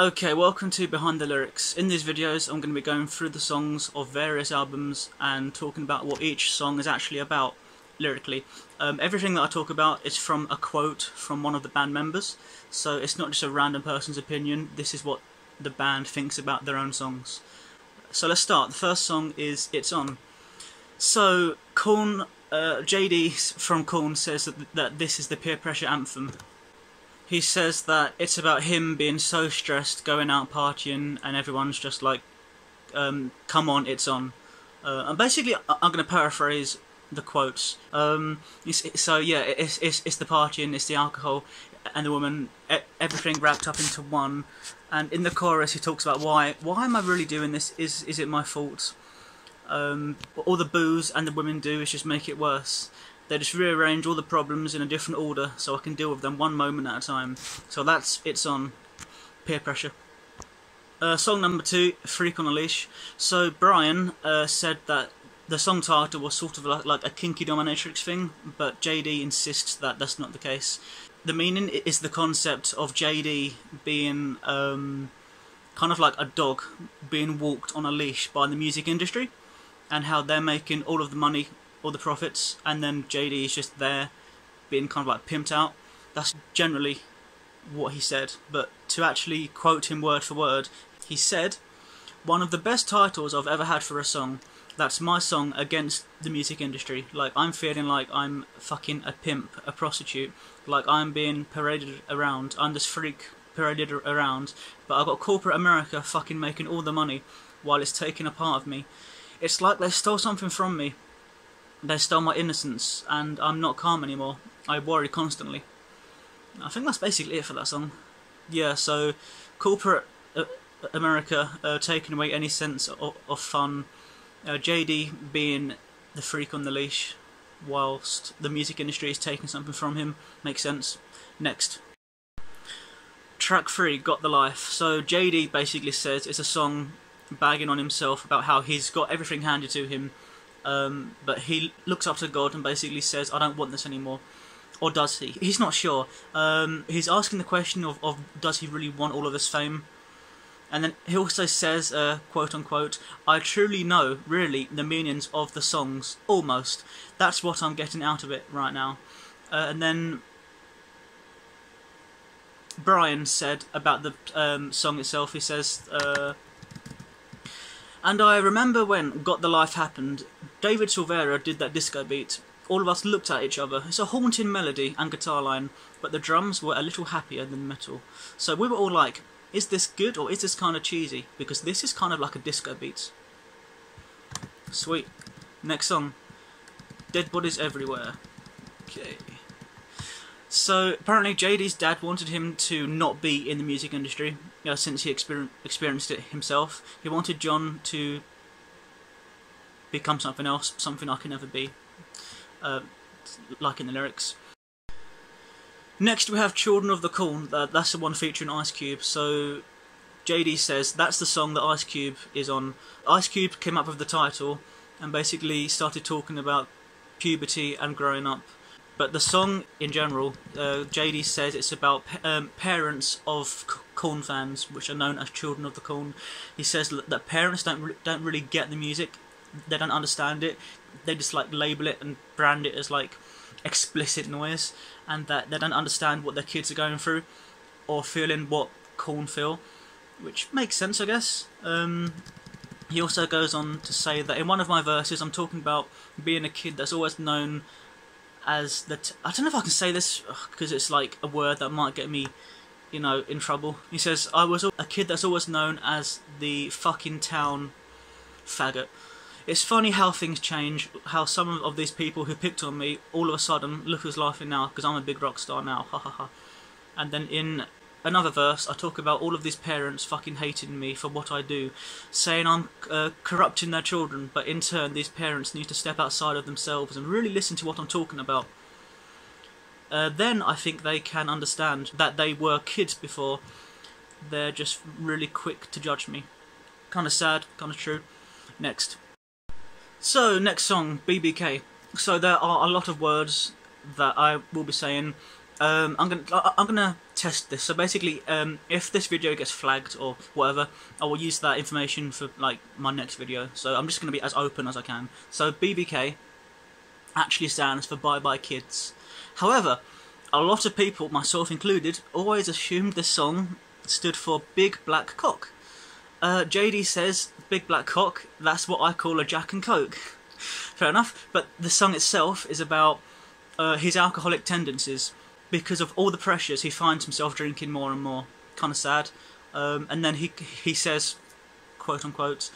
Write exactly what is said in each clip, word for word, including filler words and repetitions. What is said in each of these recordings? Okay, welcome to Behind the Lyrics. In these videos I'm going to be going through the songs of various albums and talking about what each song is actually about lyrically. Um, everything that I talk about is from a quote from one of the band members, so it's not just a random person's opinion, this is what the band thinks about their own songs. So let's start. The first song is It's On. So Korn, uh, J D from Korn says that, th that this is the peer pressure anthem. He says that it's about him being so stressed, going out partying, and everyone's just like, um, come on, it's on. Uh, and basically, I'm going to paraphrase the quotes. Um, so yeah, it's, it's, it's the partying, it's the alcohol, and the woman, everything wrapped up into one. And in the chorus, he talks about why, why am I really doing this? Is, is it my fault? Um, all the booze and the women do is just make it worse. They just rearrange all the problems in a different order so I can deal with them one moment at a time. So that's It's On, peer pressure. Uh, song number two, Freak on a Leash. So Brian uh, said that the song title was sort of like, like a kinky dominatrix thing, but J D insists that that's not the case. The meaning is the concept of J D being um, kind of like a dog being walked on a leash by the music industry, and how they're making all of the money, all the profits, and then J D is just there being kind of like pimped out. That's generally what he said, but to actually quote him word for word, he said, "One of the best titles I've ever had for a song, that's my song against the music industry. Like, I'm feeling like I'm fucking a pimp, a prostitute, like I'm being paraded around, I'm this freak paraded around, but I've got corporate America fucking making all the money while it's taking a part of me. It's like they stole something from me. They stole my innocence, and I'm not calm anymore. I worry constantly." I think that's basically it for that song. Yeah, so corporate uh, America uh, taking away any sense of, of fun, uh, J D being the freak on the leash whilst the music industry is taking something from him. Makes sense. Next. Track three, Got the Life. So J D basically says it's a song bagging on himself about how he's got everything handed to him, Um, but he looks up to God and basically says, "I don't want this anymore." Or does he? He's not sure. Um, he's asking the question of, of does he really want all of this fame? And then he also says, uh, quote unquote, "I truly know, really, the meanings of the songs, almost. That's what I'm getting out of it right now." Uh, and then Brian said about the um, song itself, he says, uh, "And I remember when Got the Life happened, David Silvera did that disco beat. All of us looked at each other. It's a haunting melody and guitar line, but the drums were a little happier than metal. So we were all like, is this good or is this kind of cheesy? Because this is kind of like a disco beat." Sweet. Next song. Dead Bodies Everywhere. Okay. So apparently J D's dad wanted him to not be in the music industry, you know, since he exper experienced it himself. He wanted John to become something else, something I can never be, uh, like in the lyrics. Next we have Children of the Korn. Uh, that's the one featuring Ice Cube. So J D says that's the song that Ice Cube is on. Ice Cube came up with the title and basically started talking about puberty and growing up. But the song, in general, uh, J D says it's about um, parents of Korn fans, which are known as Children of the Korn. He says that parents don't re don't really get the music, they don't understand it, they just like label it and brand it as like explicit noise, and that they don't understand what their kids are going through or feeling what Korn feel, which makes sense, I guess. Um, he also goes on to say that in one of my verses, I'm talking about being a kid that's always known as the t I don't know if I can say this because it's like a word that might get me, you know, in trouble. He says, "I was a kid that's always known as the fucking town faggot. It's funny how things change, how some of these people who picked on me, all of a sudden, look who's laughing now because I'm a big rock star now, ha ha ha." And then in another verse, I talk about all of these parents fucking hating me for what I do, saying I'm uh, corrupting their children, but in turn these parents need to step outside of themselves and really listen to what I'm talking about. Uh, then I think they can understand that they were kids before, they're just really quick to judge me." Kind of sad, kind of true. Next. So, next song, B B K. So there are a lot of words that I will be saying, Um, I'm gonna I'm gonna test this. So basically, um, if this video gets flagged or whatever, I will use that information for like my next video. So I'm just gonna be as open as I can. So B B K actually stands for Bye Bye Kids. However, a lot of people, myself included, always assumed this song stood for Big Black Cock. Uh, J D says Big Black Cock. That's what I call a Jack and Coke. Fair enough. But the song itself is about uh, his alcoholic tendencies. Because of all the pressures, he finds himself drinking more and more. Kind of sad. Um, and then he he says, quote unquote,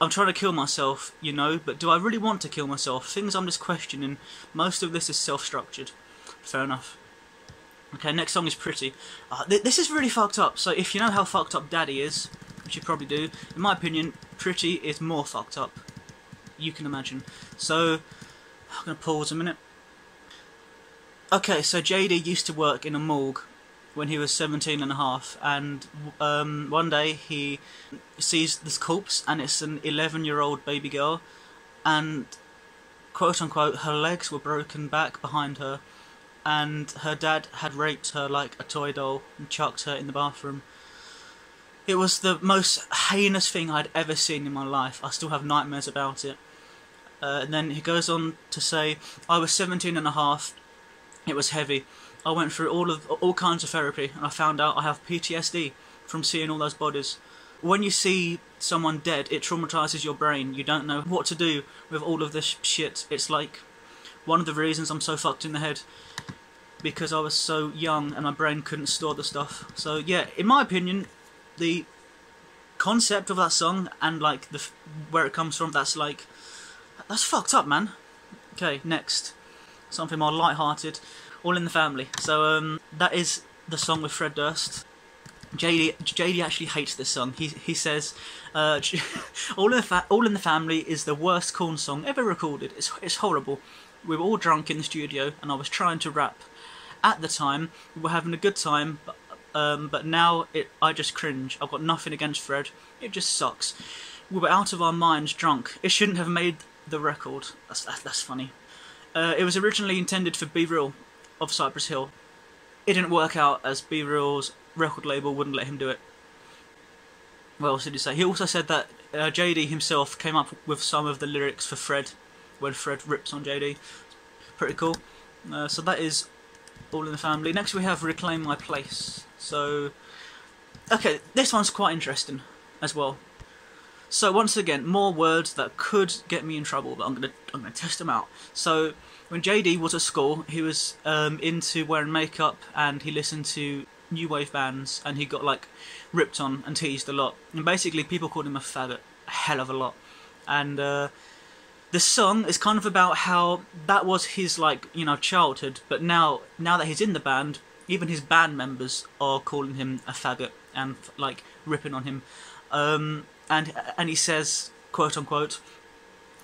"I'm trying to kill myself, you know, but do I really want to kill myself? Things I'm just questioning. Most of this is self-structured." Fair enough. Okay, next song is Pretty. Uh, th this is really fucked up. So if you know how fucked up Daddy is, which you probably do, in my opinion, Pretty is more fucked up. You can imagine. So I'm going to pause a minute. Okay, so J D used to work in a morgue when he was seventeen and a half, and um, one day he sees this corpse, and it's an eleven year old baby girl, and quote unquote, her legs were broken back behind her, and her dad had raped her like a toy doll and chucked her in the bathroom. It was the most heinous thing I'd ever seen in my life. I still have nightmares about it. Uh, and then he goes on to say, "I was seventeen and a half. It was heavy. I went through all of all kinds of therapy, and I found out I have P T S D from seeing all those bodies. When you see someone dead, it traumatizes your brain. You don't know what to do with all of this shit. It's like one of the reasons I'm so fucked in the head, because I was so young and my brain couldn't store the stuff." So yeah, in my opinion, the concept of that song and like the where it comes from, that's like that's fucked up, man. Okay, next. Something more light-hearted, All in the Family. So um, that is the song with Fred Durst. J D J D actually hates this song. He he says, uh, "All in the fa All in the Family is the worst Korn song ever recorded. It's it's horrible. We were all drunk in the studio, and I was trying to rap. At the time, we were having a good time, but um, but now it I just cringe. I've got nothing against Fred. It just sucks. We were out of our minds, drunk. It shouldn't have made the record." That's that, that's funny. Uh, it was originally intended for B-Real of Cypress Hill. It didn't work out as B-Real's record label wouldn't let him do it. What else did he say? He also said that uh, J D himself came up with some of the lyrics for Fred when Fred rips on J D. Pretty cool. Uh, so that is All in the Family. Next we have Reclaim My Place. So, okay, this one's quite interesting as well. So once again, more words that could get me in trouble, but I'm gonna I'm gonna test them out. So when J D was at school, he was um, into wearing makeup, and he listened to new wave bands, and he got like ripped on and teased a lot. And basically, people called him a faggot a hell of a lot. And uh, the song is kind of about how that was his like you know childhood, but now now that he's in the band, even his band members are calling him a faggot and like ripping on him. Um, And, and he says, quote unquote,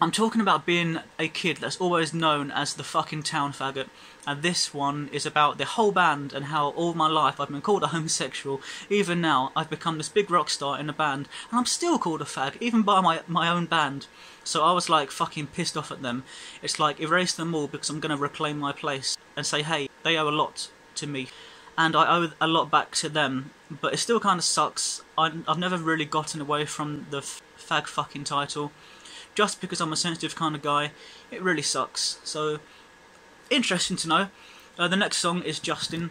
"I'm talking about being a kid that's always known as the fucking town faggot, and this one is about the whole band and how all my life I've been called a homosexual. Even now, I've become this big rock star in a band, and I'm still called a fag, even by my, my own band. So I was like fucking pissed off at them. It's like erase them all because I'm going to reclaim my place and say, hey, they owe a lot to me. And I owe a lot back to them, but it still kind of sucks. I, I've never really gotten away from the f fag fucking title, just because I'm a sensitive kind of guy. It really sucks." So, interesting to know. Uh, the next song is Justin.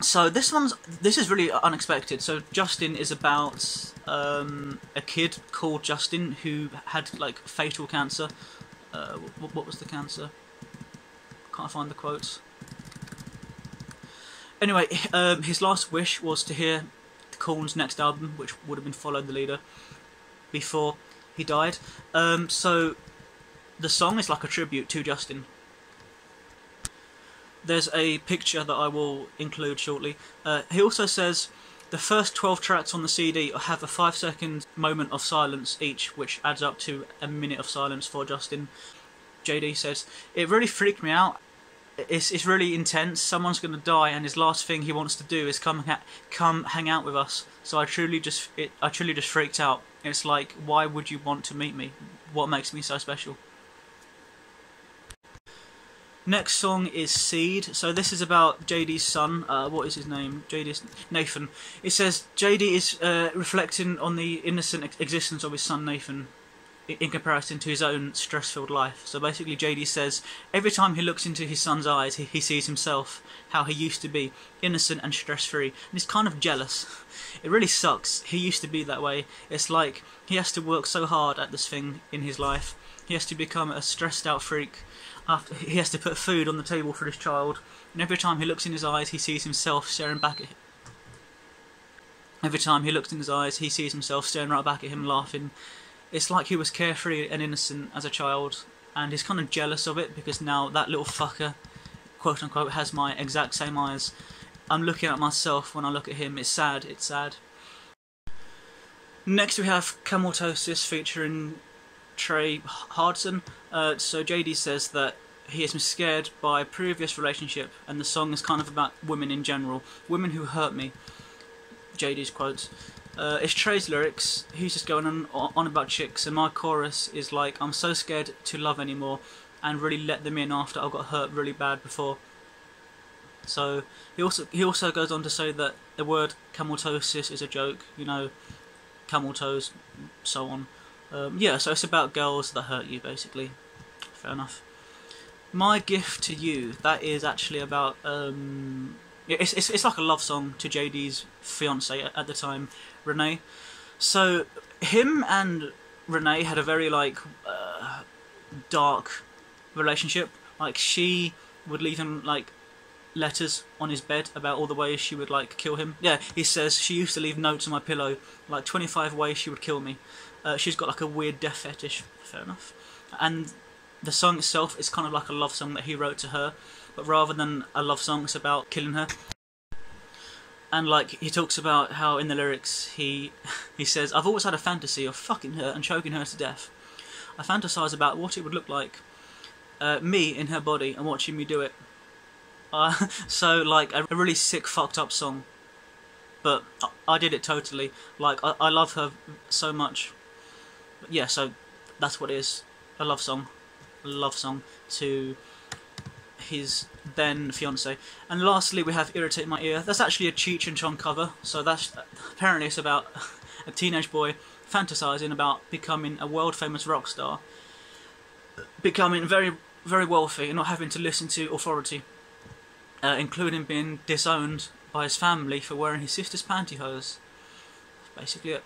So this one's this is really unexpected. So Justin is about um, a kid called Justin who had like fatal cancer. Uh, what, what was the cancer? Can't find the quote. Anyway, um, his last wish was to hear the Korn's next album, which would have been Follow the Leader, before he died. Um, so the song is like a tribute to Justin. There's a picture that I will include shortly. Uh, he also says, "The first twelve tracks on the C D have a five second moment of silence each, which adds up to a minute of silence for Justin." J D says, "It really freaked me out. It's, it's really intense. Someone's going to die, and his last thing he wants to do is come ha come hang out with us. So I truly just it, I truly just freaked out. It's like, why would you want to meet me? What makes me so special?" Next song is Seed. So this is about J D's son. Uh, what is his name? J D's Nathan. It says J D is uh, reflecting on the innocent ex existence of his son Nathan in comparison to his own stress-filled life. So basically J D says every time he looks into his son's eyes, he, he sees himself, how he used to be, innocent and stress-free. And he's kind of jealous. It really sucks. He used to be that way. It's like he has to work so hard at this thing in his life. He has to become a stressed-out freak. After, he has to put food on the table for his child, and every time he looks in his eyes, he sees himself staring back at him. Every time he looks in his eyes, he sees himself staring right back at him, laughing. It's like he was carefree and innocent as a child, and he's kind of jealous of it because now that little fucker, quote unquote, has my exact same eyes. I'm looking at myself when I look at him. It's sad. It's sad. Next we have Cameltosis featuring Trey Hardson. Uh, so J D says that he has been scared by a previous relationship, and the song is kind of about women in general. Women who hurt me, J D's quotes. Uh, it's Trey's lyrics. He's just going on, on about chicks, and my chorus is like, I'm so scared to love anymore and really let them in after I got hurt really bad before. So he also, he also goes on to say that the word cameltosis is a joke, you know, camel toes, so on. Um, yeah, so it's about girls that hurt you, basically. Fair enough. My Gift to You, that is actually about... Um, it's, it's, it's like a love song to J D's fiancée at the time, Renee. So him and Renee had a very, like, uh, dark relationship. Like, she would leave him, like, letters on his bed about all the ways she would, like, kill him. Yeah, he says, she used to leave notes on my pillow, like, twenty-five ways she would kill me. Uh, she's got like a weird death fetish, fair enough. And the song itself is kind of like a love song that he wrote to her, but rather than a love song, it's about killing her. And like, he talks about how in the lyrics he he says, I've always had a fantasy of fucking her and choking her to death. I fantasize about what it would look like, uh, me in her body and watching me do it. Uh, so like a really sick, fucked up song, but I did it totally. Like I, I love her so much. Yeah, so that's what it is, a love song, a love song to his then fiance. And lastly we have Earache In My Eye. That's actually a Cheech and Chong cover, so that's apparently it's about a teenage boy fantasizing about becoming a world famous rock star, becoming very, very wealthy and not having to listen to authority, uh, including being disowned by his family for wearing his sister's pantyhose. That's basically it.